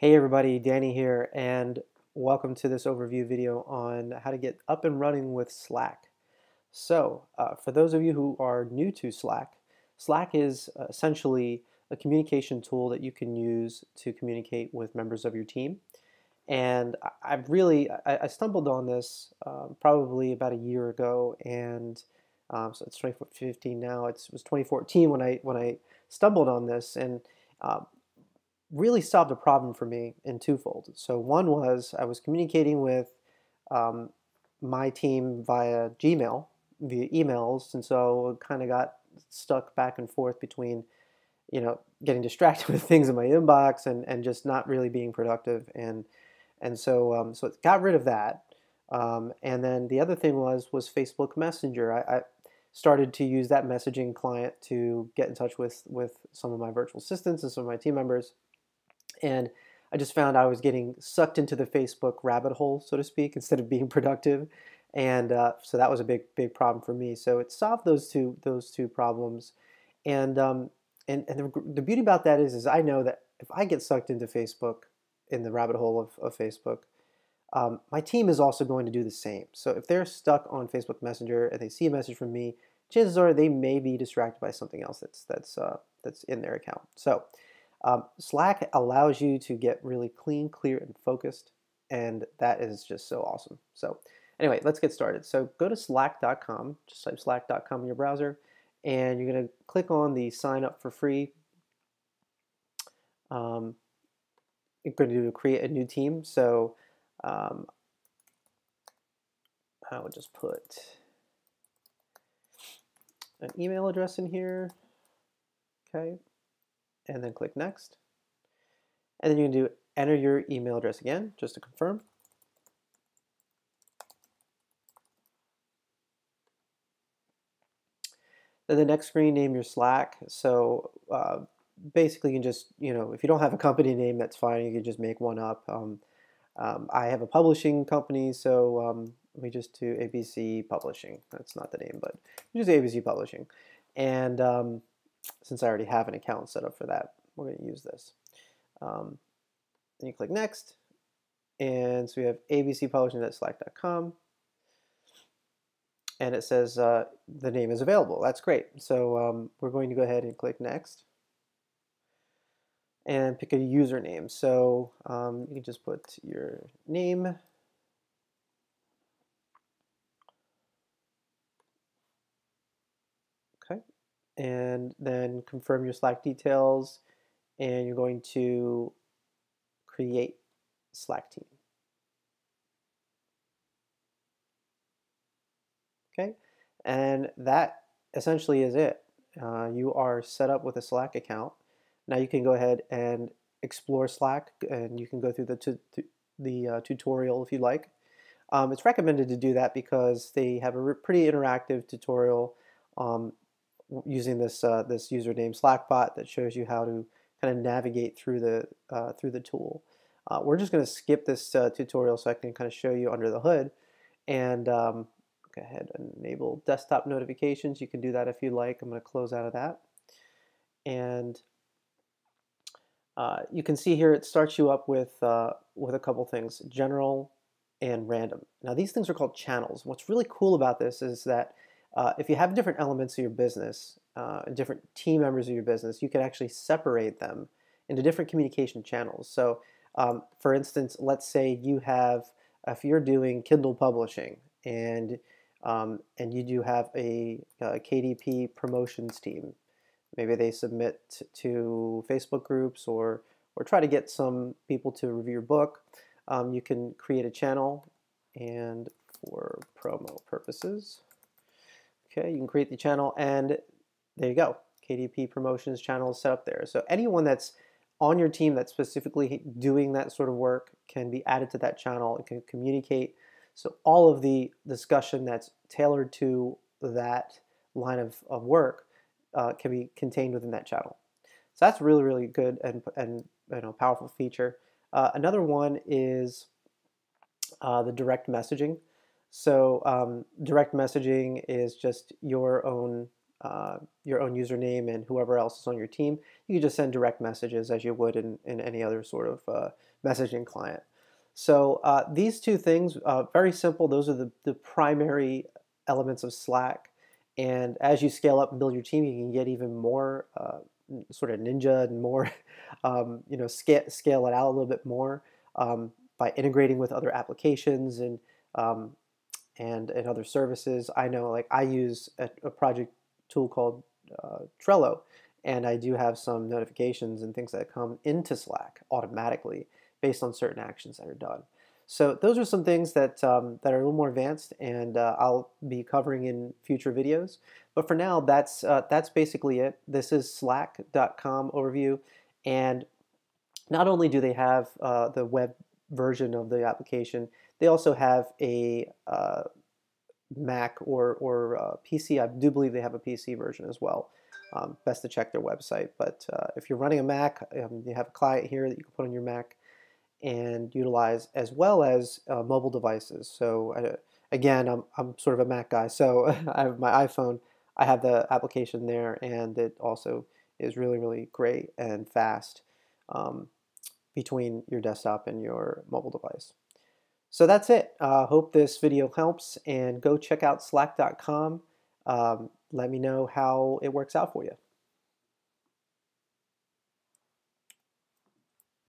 Hey everybody, Danny here, and welcome to this overview video on how to get up and running with Slack. So, for those of you who are new to Slack, Slack is essentially a communication tool that you can use to communicate with members of your team. And I stumbled on this probably about a year ago, and so it's 2015 now. It was 2014 when I stumbled on this, and really solved a problem for me in twofold. So one was I was communicating with my team via Gmail, via emails, and so kind of got stuck back and forth between, you know, getting distracted with things in my inbox and just not really being productive. And so it got rid of that. And then the other thing was Facebook Messenger. I started to use that messaging client to get in touch with some of my virtual assistants and some of my team members. And I just found I was getting sucked into the Facebook rabbit hole, so to speak, instead of being productive. And so that was a big problem for me. So it solved those two problems. And the beauty about that is I know that if I get sucked into Facebook, in the rabbit hole of Facebook, my team is also going to do the same. So if they're stuck on Facebook Messenger and they see a message from me, chances are they may be distracted by something else that's in their account. So. Slack allows you to get really clean, clear, and focused, and that is just so awesome. So anyway, let's get started. So go to slack.com, just type slack.com in your browser, and you're going to click on the sign up for free. You're going to create a new team. So I will just put an email address in here. Okay. And then click next, and then you can do enter your email address again just to confirm, then the next screen, name your Slack. So basically you can just, you know, if you don't have a company name, that's fine, you can just make one up. I have a publishing company, so let me just do ABC Publishing. That's not the name, but just ABC Publishing. And since I already have an account set up for that, we're going to use this. And you click next, and so we have abcpublishing.slack.com, and it says the name is available. That's great. So we're going to go ahead and click next, and pick a username. So you can just put your name. And then confirm your Slack details, and you're going to create Slack team. Okay, and that essentially is it. You are set up with a Slack account. Now you can go ahead and explore Slack, and you can go through the tutorial if you like. It's recommended to do that because they have a pretty interactive tutorial using this username Slackbot that shows you how to kind of navigate through the tool. We're just going to skip this tutorial so I can kind of show you under the hood. And go ahead and enable desktop notifications. You can do that if you like. I'm going to close out of that. And you can see here it starts you up with a couple things: general and random. Now these things are called channels. What's really cool about this is that if you have different elements of your business, different team members of your business, you can actually separate them into different communication channels. So, for instance, let's say you have, if you're doing Kindle publishing, and you do have a KDP promotions team, maybe they submit to Facebook groups or try to get some people to review your book. You can create a channel, and for promo purposes. Okay, you can create the channel, and there you go. KDP promotions channel is set up there. So anyone that's on your team that's specifically doing that sort of work can be added to that channel and can communicate. So all of the discussion that's tailored to that line of work can be contained within that channel. So that's really, really good and you know, powerful feature. Another one is the direct messaging. So direct messaging is just your own your own username and whoever else is on your team, you can just send direct messages as you would in any other sort of messaging client. So these two things, very simple, those are the primary elements of Slack. And as you scale up and build your team, you can get even more sort of ninja and more, you know, scale it out a little bit more by integrating with other applications and other services. I know, like, I use a project tool called Trello, and I do have some notifications and things that come into Slack automatically based on certain actions that are done. So those are some things that, that are a little more advanced, and I'll be covering in future videos. But for now, that's basically it. This is slack.com overview, and not only do they have the web version of the application, they also have a Mac or PC. I do believe they have a PC version as well. Best to check their website. But if you're running a Mac, you have a client here that you can put on your Mac and utilize, as well as mobile devices. So again, I'm sort of a Mac guy, so I have my iPhone, I have the application there, and it also is really, really great and fast between your desktop and your mobile device. So that's it. Hope this video helps, and go check out slack.com. Let me know how it works out for you.